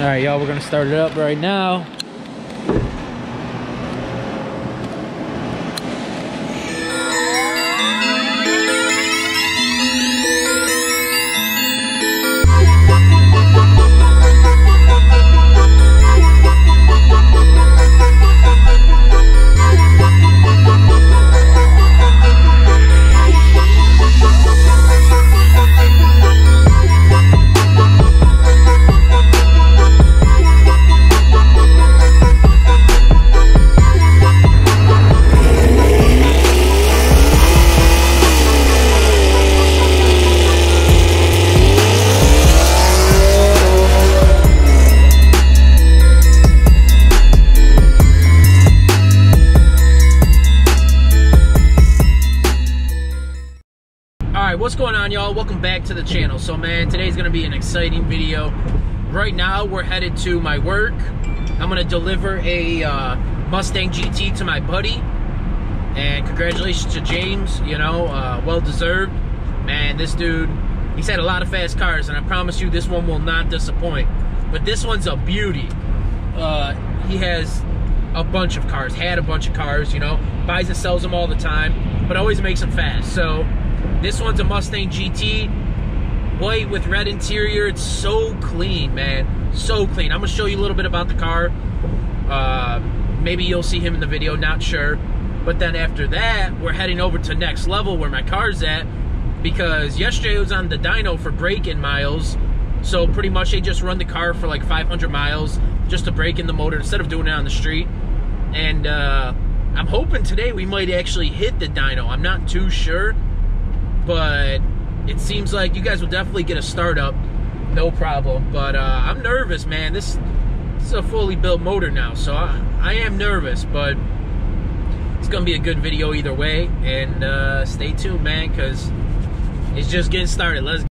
All right, y'all, we're gonna start it up right now. What's going on, y'all? Welcome back to the channel. So man, today's gonna be an exciting video. Right now we're headed to my work. I'm gonna deliver a Mustang GT to my buddy, and congratulations to James, you know, well deserved. Man, this dude, he's had a lot of fast cars, and I promise you this one will not disappoint. But this one's a beauty. He has a bunch of cars, you know, buys and sells them all the time, but always makes them fast. So this one's a Mustang GT, white with red interior. It's so clean, man, so clean. I'm gonna show you a little bit about the car. Maybe you'll see him in the video, not sure. But then after that, we're heading over to Next Level where my car's at, because yesterday it was on the dyno for break-in miles. So pretty much they just run the car for like 500 miles just to break in the motor instead of doing it on the street. And I'm hoping today we might actually hit the dyno. I'm not too sure, but it seems like you guys will definitely get a startup, no problem. But I'm nervous, man. This is a fully built motor now, so I am nervous, but it's gonna be a good video either way. And stay tuned, man, because it's just getting started. Let's go.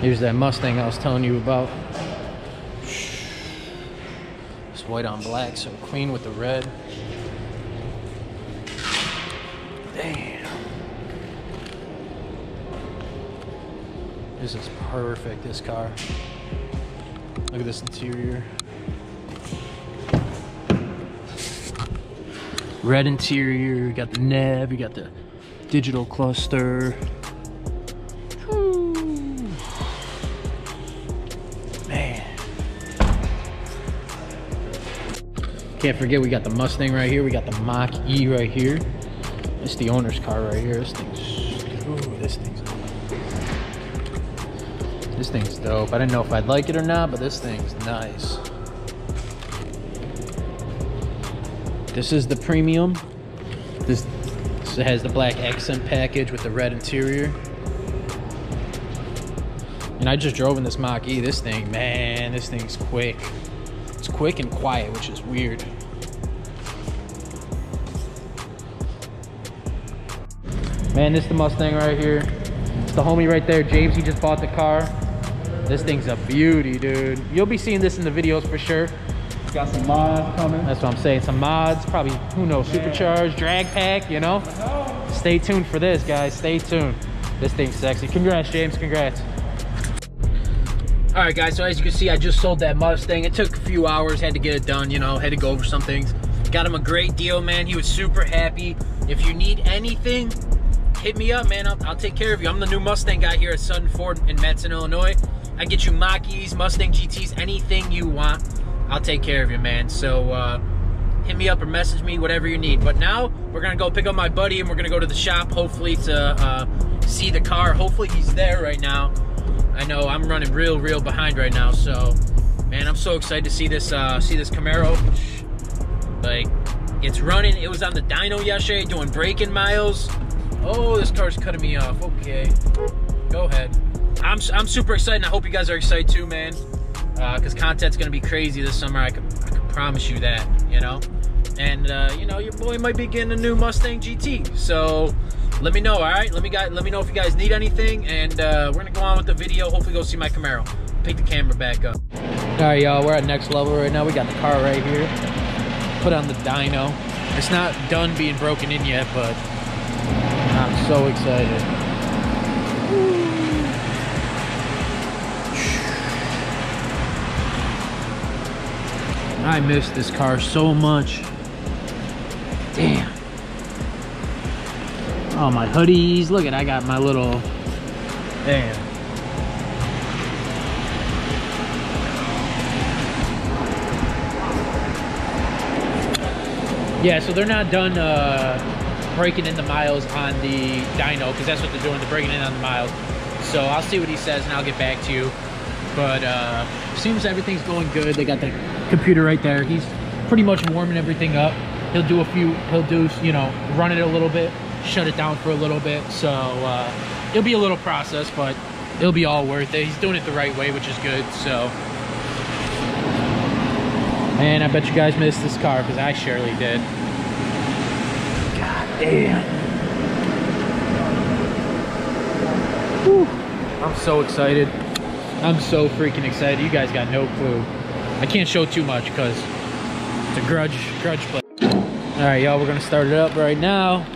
Here's that Mustang I was telling you about. It's white on black, so clean with the red. Damn. This is perfect, this car. Look at this interior. Red interior, you got the nav, you got the digital cluster. Woo. Man. Can't forget we got the Mustang right here. We got the Mach-E right here. It's the owner's car right here. This thing's, ooh, this thing's awesome. This thing's dope. I didn't know if I'd like it or not, but this thing's nice. This is the premium. This has the black accent package with the red interior. And I just drove in this Mach-E. This thing, man, this thing's quick. It's quick and quiet, which is weird. Man, this is the Mustang right here. It's the homie right there, James. He just bought the car. This thing's a beauty, dude. You'll be seeing this in the videos for sure. It's got some mods coming. That's what I'm saying, some mods, probably, who knows, yeah. Supercharged, drag pack, you know? No. Stay tuned for this, guys, stay tuned. This thing's sexy. Congrats, James, congrats. All right, guys, so as you can see, I just sold that Mustang. It took a few hours, had to get it done, you know, had to go over some things. Got him a great deal, man. He was super happy. If you need anything, hit me up, man. I'll take care of you. I'm the new Mustang guy here at Sutton Ford in Madison, Illinois. I get you Mach-E's, Mustang GT's, anything you want. I'll take care of you, man. So hit me up or message me, whatever you need. But now we're going to go pick up my buddy, and we're going to go to the shop, hopefully, to see the car. Hopefully he's there right now. I know I'm running real behind right now. So, man, I'm so excited to see this Camaro. Like, it's running. It was on the dyno yesterday doing break-in miles. Oh, this car's cutting me off. Okay, go ahead. I'm super excited, and I hope you guys are excited too, man, because content's gonna be crazy this summer. I can promise you that, you know. And you know, your boy might be getting a new Mustang GT, so let me know. All right, let me know if you guys need anything, and we're gonna go on with the video. Hopefully go see my Camaro. Pick the camera back up. All right, y'all, we're at Next Level right now. We got the car right here, put on the dyno. It's not done being broken in yet, but I'm so excited. Woo. I miss this car so much. Damn. Oh, my hoodies. Look at, I got my little, damn. Yeah, so they're not done breaking in the miles on the dyno, because that's what they're doing, they're breaking in on the miles. So I'll see what he says and I'll get back to you. But seems everything's going good. They got the computer right there. He's pretty much warming everything up. He'll do a few, you know, run it a little bit, shut it down for a little bit. So it'll be a little process, but it'll be all worth it. He's doing it the right way, which is good, so. Man, I bet you guys missed this car, because I surely did. God damn. Whew. I'm so excited. I'm so freaking excited. You guys got no clue. I can't show too much, because it's a grudge play. All right, y'all, we're going to start it up right now.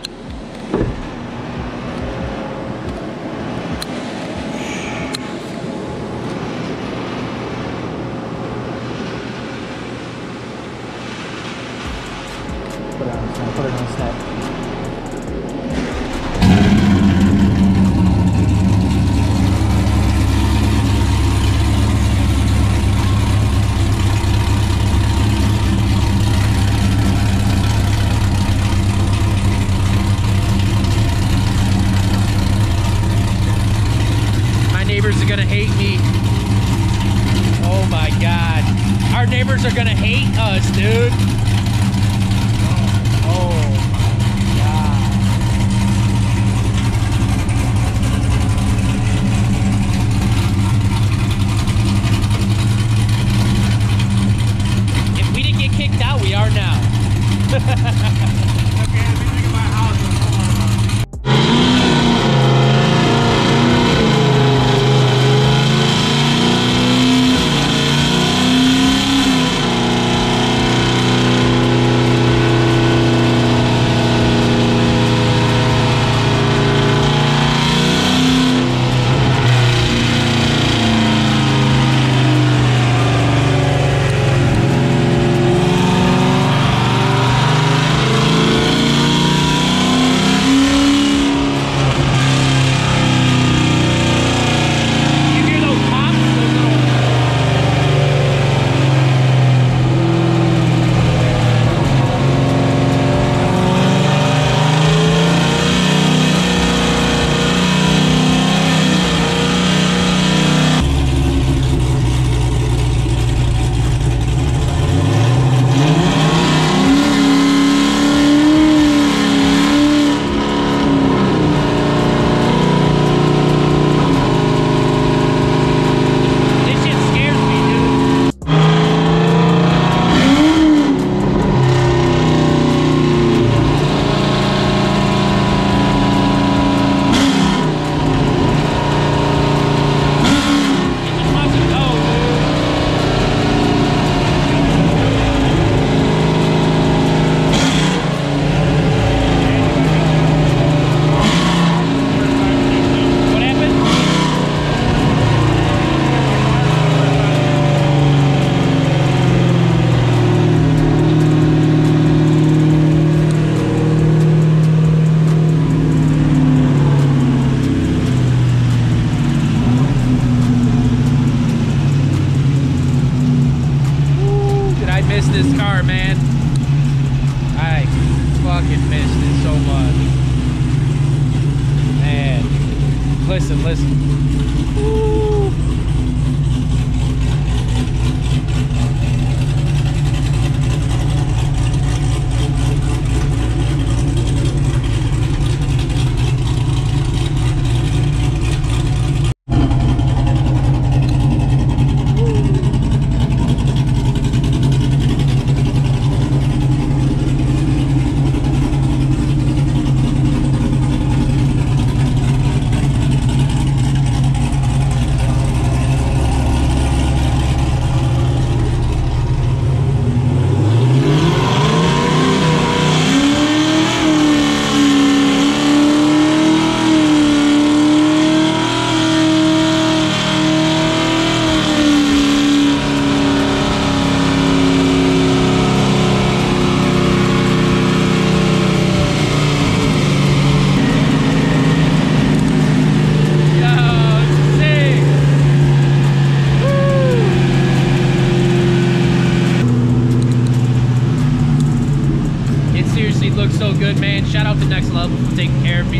good, man. Shout out to Next Level for taking care of me.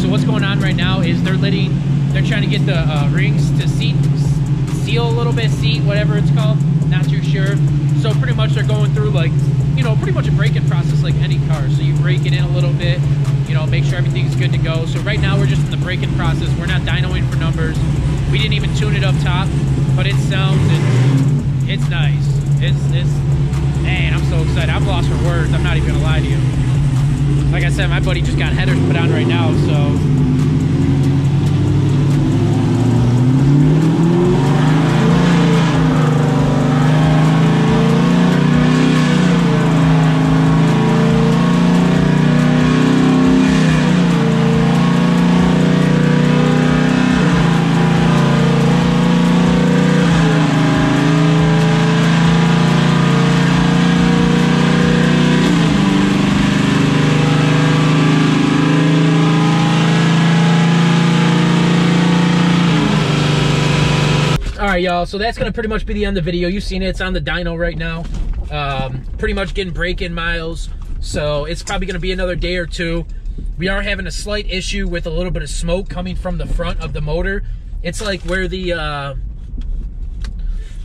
So what's going on right now is they're trying to get the rings to seal a little bit, whatever it's called, not too sure. So pretty much they're going through, like, you know, pretty much a braking process like any car. So you brake it in a little bit, you know, make sure everything's good to go. So right now we're just in the braking process. We're not dynoing for numbers. We didn't even tune it up top, but it sounds, it's nice. Man, I'm so excited. I'm lost for words. I'm not even gonna lie to you. Like I said, my buddy just got headers put on right now, so. Alright, y'all, so that's gonna pretty much be the end of the video. You've seen it, it's on the dyno right now. Pretty much getting break-in miles, so it's probably gonna be another day or two. We are having a slight issue with a little bit of smoke coming from the front of the motor. It's like where the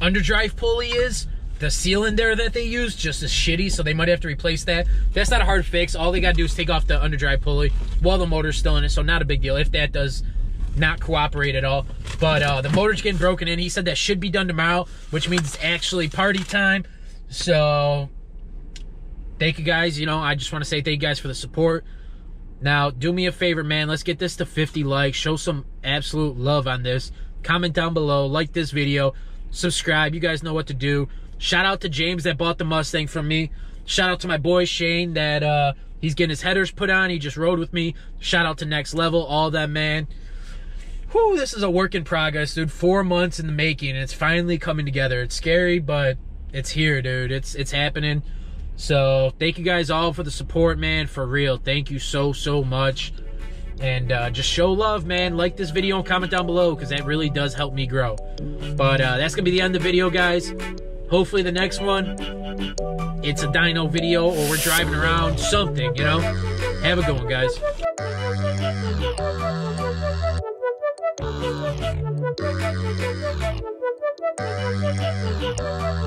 underdrive pulley is, the sealant there that they use just is shitty, so they might have to replace that. That's not a hard fix. All they gotta do is take off the underdrive pulley while the motor's still in it, so not a big deal if that does not cooperate at all. But the motor's getting broken in. He said that should be done tomorrow, which means it's actually party time. So thank you guys. You know, I just want to say thank you guys for the support. Now, do me a favor, man. Let's get this to 50 likes. Show some absolute love on this. Comment down below. Like this video. Subscribe. You guys know what to do. Shout out to James that bought the Mustang from me. Shout out to my boy Shane that he's getting his headers put on. He just rode with me. Shout out to Next Level. All that, man. Whew, this is a work in progress, dude. 4 months in the making, and it's finally coming together. It's scary, but it's here, dude. It's happening. So thank you guys all for the support, man. For real, thank you so much. And just show love, man. Like this video and comment down below, because that really does help me grow. But that's gonna be the end of the video, guys. Hopefully the next one, it's a dyno video, or we're driving around something, you know. Have a good one, guys. We'll be right back.